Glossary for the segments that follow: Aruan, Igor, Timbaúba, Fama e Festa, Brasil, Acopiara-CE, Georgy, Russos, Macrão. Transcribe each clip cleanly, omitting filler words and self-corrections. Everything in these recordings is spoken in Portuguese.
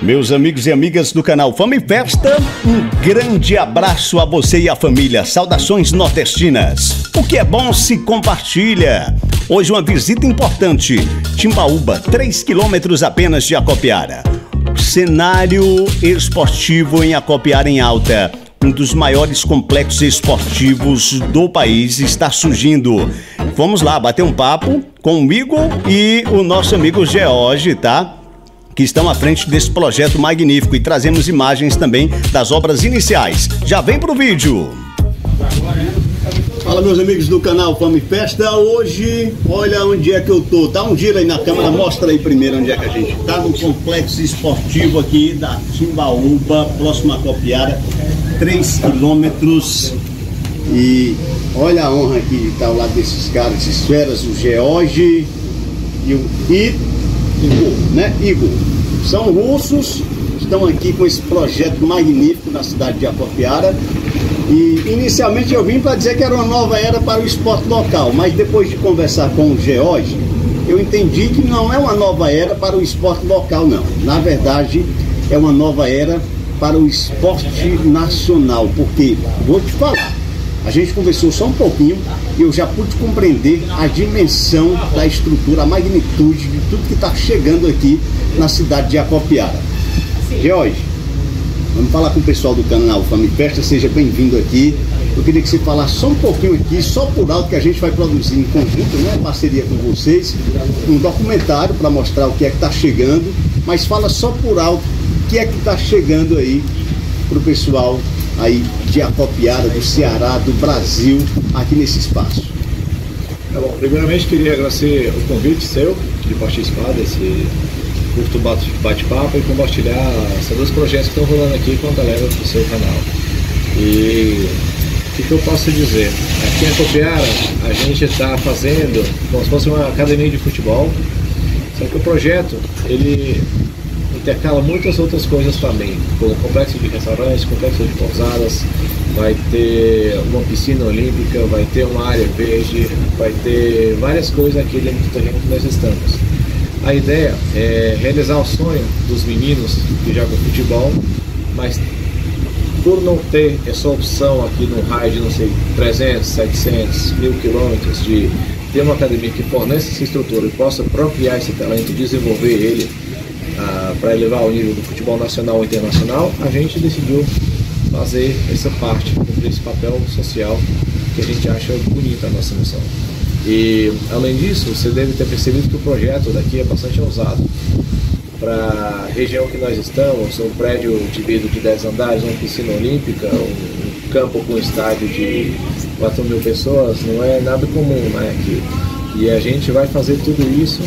Meus amigos e amigas do canal Fama e Festa, um grande abraço a você e a família. Saudações nordestinas. O que é bom se compartilha. Hoje uma visita importante. Timbaúba, 3 quilômetros apenas de Acopiara. Cenário esportivo em Acopiara em alta. Um dos maiores complexos esportivos do país está surgindo. Vamos lá bater um papo com o Igor e o nosso amigo Georgy, tá? Que estão à frente desse projeto magnífico, e trazemos imagens também das obras iniciais. Já vem pro vídeo! Fala, meus amigos do canal Fama e Festa. Hoje, olha onde é que eu tô. Dá um giro aí na câmera, mostra aí primeiro onde é que a gente tá. No complexo esportivo aqui da Timbaúba, próximo a Acopiara, 3 quilômetros. E olha a honra aqui de estar ao lado desses caras, esses feras, o Georgy e o Igor, né? Igor. São russos, estão aqui com esse projeto magnífico na cidade de Acopiara. E inicialmente eu vim para dizer que era uma nova era para o esporte local, mas depois de conversar com o Georgy, eu entendi que não é uma nova era para o esporte local, não. Na verdade, é uma nova era para o esporte nacional, porque, vou te falar, a gente conversou só um pouquinho e eu já pude compreender a dimensão da estrutura, a magnitude de tudo que está chegando aqui na cidade de Acopiara. Georgy, vamos falar com o pessoal do canal Fama e Festa, seja bem-vindo aqui. Eu queria que você falasse só um pouquinho aqui, só por alto, que a gente vai produzir em conjunto, né, em parceria com vocês, um documentário para mostrar o que é que está chegando, mas fala só por alto o que é que está chegando aí para o pessoal aí de Acopiara, do Ceará, do Brasil, aqui nesse espaço. É bom, primeiramente queria agradecer o convite seu de participar desse curto bate-papo e compartilhar esses dois projetos que estão rolando aqui com a galera do seu canal. E o que eu posso dizer? Aqui em Acopiara a gente está fazendo como se fosse uma academia de futebol, só que o projeto, ele intercala muitas outras coisas também, como complexo de restaurantes, complexo de pousadas, vai ter uma piscina olímpica, vai ter uma área verde, vai ter várias coisas aqui dentro do terreno que nós estamos. A ideia é realizar o sonho dos meninos que jogam futebol, mas por não ter essa opção aqui no raio de, não sei, 300, 700, 1000 quilômetros, de ter uma academia que fornece essa estrutura e possa apropriar esse talento e desenvolver ele, para elevar o nível do futebol nacional e internacional, a gente decidiu fazer essa parte, cumprir esse papel social que a gente acha bonita a nossa missão. E, além disso, você deve ter percebido que o projeto daqui é bastante ousado. Para a região que nós estamos, um prédio de vidro de 10 andares, uma piscina olímpica, um campo com estádio de 4.000 pessoas, não é nada comum, né, aqui. E a gente vai fazer tudo isso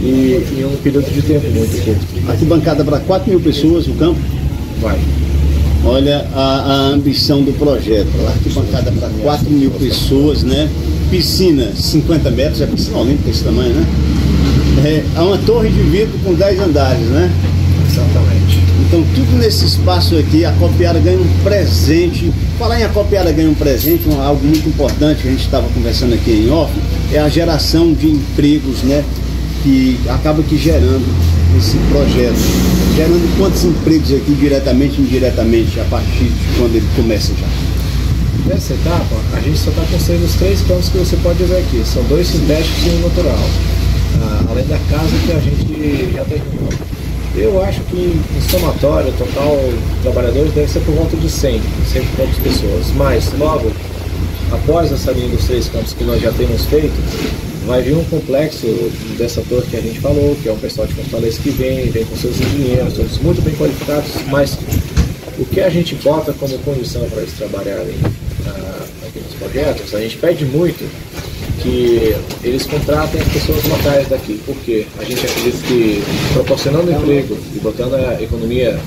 em um período de tempo muito curto. Aqui bancada para 4.000 pessoas no campo? Vai. Olha a ambição do projeto. Arquibancada para 4.000 pessoas, né? Piscina 50 metros, é piscina olímpica desse tamanho, né? É uma torre de vidro com 10 andares, né? Exatamente. Então tudo nesse espaço aqui, Acopiara ganha um presente. Falar em Acopiara ganha um presente, algo muito importante que a gente estava conversando aqui em off, é a geração de empregos, né? Que acaba aqui gerando esse projeto, gerando quantos empregos aqui, diretamente e indiretamente, a partir de quando ele começa já? Nessa etapa, a gente só está conseguindo os 3 campos que você pode ver aqui, são 2 sintéticos e um natural, além da casa que a gente já terminou. Eu acho que em somatório, total trabalhadores deve ser por volta de 100 e poucas pessoas, mas logo após essa linha dos 3 campos que nós já temos feito, vai vir um complexo dessa torre que a gente falou, que é um pessoal de Fortaleza que vem com seus engenheiros, todos muito bem qualificados, mas o que a gente bota como condição para eles trabalharem aqui nos projetos, a gente pede muito que eles contratem as pessoas locais daqui, porque a gente acredita que proporcionando emprego e botando a economia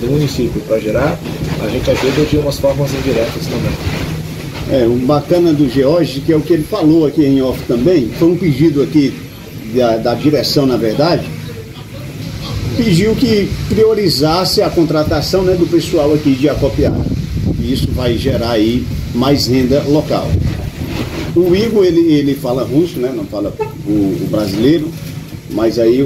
do município para gerar, a gente ajuda de umas formas indiretas também. É, o bacana do Georgy, que é o que ele falou aqui em off também, foi um pedido aqui da direção, na verdade, pediu que priorizasse a contratação, né, do pessoal aqui de Acopiara. E isso vai gerar aí mais renda local. O Igor, ele fala russo, né, não fala o brasileiro. Mas aí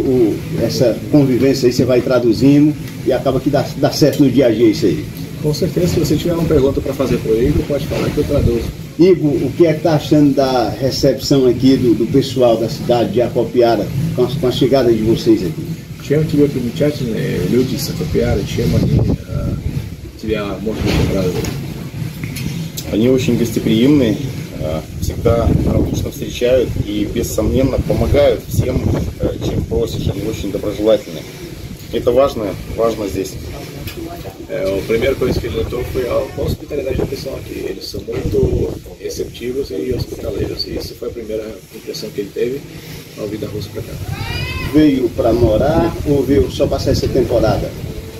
essa convivência aí você vai traduzindo e acaba que dá certo no dia a dia isso aí. Com certeza, se você tiver uma pergunta para fazer para o Igor, pode falar que eu traduzo. Igor, o que é que está achando da recepção aqui do pessoal da cidade de Acopiara com a chegada de vocês aqui? Tinha que ver para o muchacho, eu disse Acopiara, tinha uma morte de prazo. Они очень гостеприимны, всегда радушно встречают и бессомненно помогают всем, чем просишь, они очень доброжелательны. Это важно, важно здесь. O primeiro coisa que ele notou foi a hospitalidade do pessoal aqui. Eles são muito receptivos e hospitaleiros. E isso foi a primeira impressão que ele teve ao vir da Rússia para cá. Veio para morar ou veio só passar essa temporada?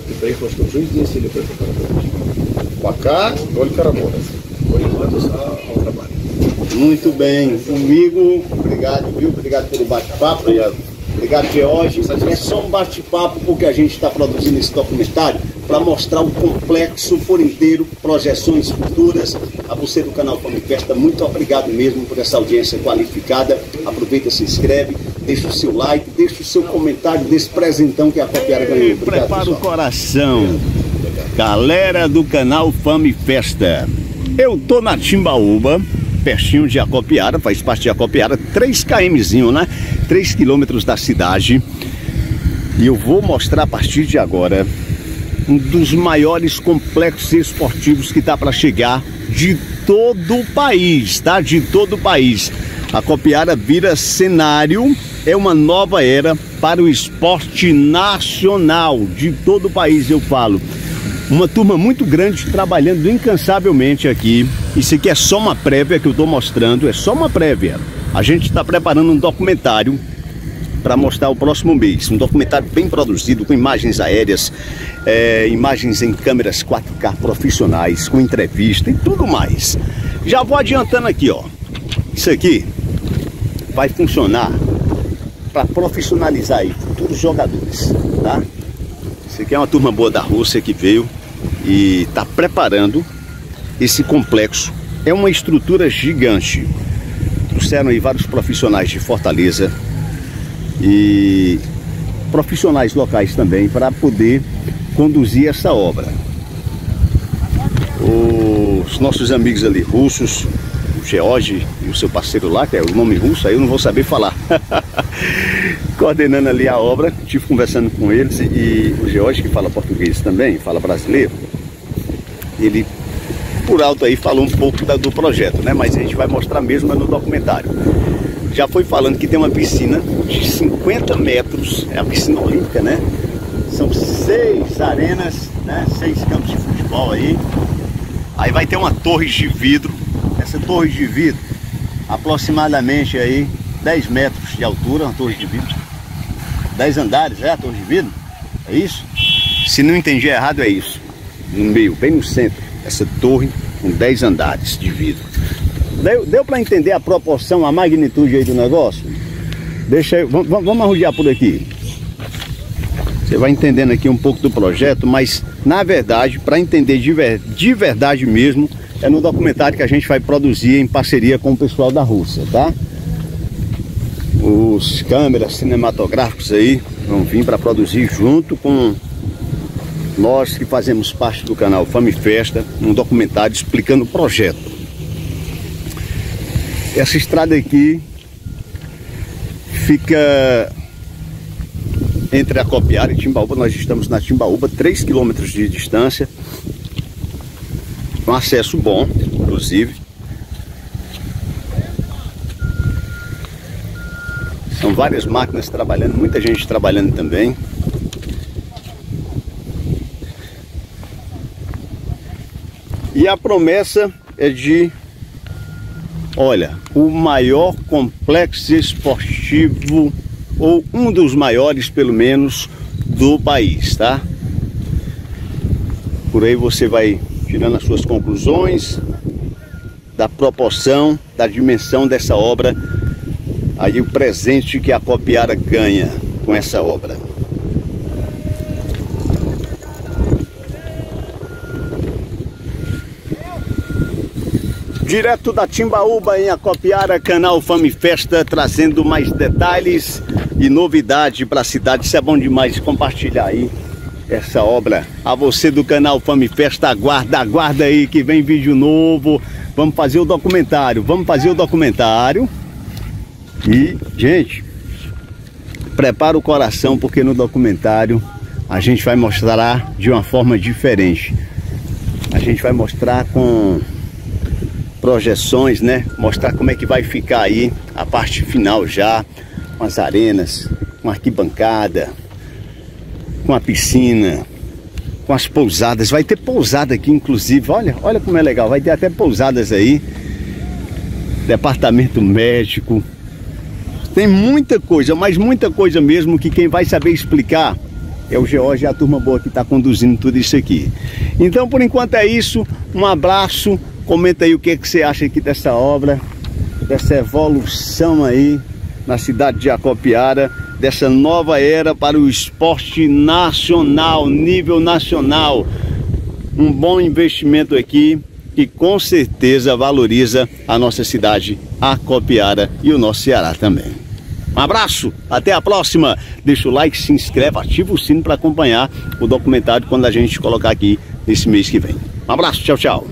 Ele foi para o juiz e ele foi para o Pacá, только работать. Por enquanto, só ao trabalho. Muito bem, comigo, obrigado, viu? Obrigado pelo bate-papo. Obrigado, Georgy. É só um bate-papo porque a gente está produzindo esse documentário para mostrar o complexo por inteiro, projeções futuras. A você do canal Fama e Festa, muito obrigado mesmo por essa audiência qualificada. Aproveita, se inscreve, deixa o seu like, deixa o seu comentário desse presentão que a Acopiara ganhou. Obrigado, prepara pessoal. O coração, galera do canal Fama e Festa. Eu tô na Timbaúba, pertinho de Acopiara, faz parte de Acopiara, 3 kmzinho, né? 3 quilômetros da cidade. E eu vou mostrar a partir de agora um dos maiores complexos esportivos que tá para chegar de todo o país, tá? De todo o país. Acopiara vira cenário, é uma nova era para o esporte nacional, de todo o país eu falo. Uma turma muito grande trabalhando incansavelmente aqui. Isso aqui é só uma prévia que eu estou mostrando, é só uma prévia. A gente está preparando um documentário para mostrar o próximo mês. Um documentário bem produzido, com imagens aéreas, imagens em câmeras 4K profissionais, com entrevista e tudo mais. Já vou adiantando aqui, ó. Isso aqui vai funcionar para profissionalizar aí futuros jogadores, tá? Isso aqui é uma turma boa da Rússia que veio e está preparando esse complexo. É uma estrutura gigante. Trouxeram aí vários profissionais de Fortaleza e profissionais locais também para poder conduzir essa obra. Os nossos amigos ali, russos, o Georgy e o seu parceiro lá, que é o nome russo, aí eu não vou saber falar. Coordenando ali a obra, estive conversando com eles e o Georgy, que fala português também, fala brasileiro, ele por alto aí falou um pouco do projeto, né? Mas a gente vai mostrar mesmo no documentário. Já foi falando que tem uma piscina de 50 metros, é a piscina olímpica, né? São 6 arenas, né? 6 campos de futebol aí. Aí vai ter uma torre de vidro, essa torre de vidro aproximadamente aí 10 metros de altura, uma torre de vidro, 10 andares, é a torre de vidro, é isso? Se não entendi errado, é isso, no meio, bem no centro, essa torre com 10 andares de vidro. Deu para entender a proporção, a magnitude aí do negócio? Deixa eu, vamos arrodear por aqui. Você vai entendendo aqui um pouco do projeto, mas na verdade, para entender de verdade mesmo, é no documentário que a gente vai produzir em parceria com o pessoal da Rússia, tá? Os câmeras cinematográficos aí vão vir para produzir junto com nós que fazemos parte do canal Fama e Festa, um documentário explicando o projeto. Essa estrada aqui fica entre Acopiara e Timbaúba, nós estamos na Timbaúba, 3 km de distância, um acesso bom, inclusive. São várias máquinas trabalhando, muita gente trabalhando também. E a promessa é de, olha, o maior complexo esportivo, ou um dos maiores pelo menos, do país, tá? Por aí você vai tirando as suas conclusões da proporção, da dimensão dessa obra. Aí o presente que a Acopiara ganha com essa obra. Direto da Timbaúba em Acopiara, canal Fama e Festa, trazendo mais detalhes e novidade para a cidade. Isso é bom demais, compartilhar aí essa obra. A você do canal Fama e Festa, aguarda aí que vem vídeo novo. Vamos fazer o documentário, e, gente, prepara o coração, porque no documentário a gente vai mostrar de uma forma diferente. A gente vai mostrar com projeções, né? Mostrar como é que vai ficar aí a parte final já, com as arenas, com a arquibancada, com a piscina, com as pousadas. Vai ter pousada aqui, inclusive. Olha como é legal, vai ter até pousadas aí, departamento médico. Tem muita coisa, mas muita coisa mesmo, que quem vai saber explicar é o Georgy e a turma boa que está conduzindo tudo isso aqui. Então, por enquanto é isso. Um abraço. Comenta aí o que, você acha aqui dessa obra, dessa evolução aí na cidade de Acopiara, dessa nova era para o esporte nacional, nível nacional. Um bom investimento aqui que com certeza valoriza a nossa cidade, Acopiara, e o nosso Ceará também. Um abraço, até a próxima. Deixa o like, se inscreve, ativa o sino para acompanhar o documentário quando a gente colocar aqui nesse mês que vem. Um abraço, tchau, tchau.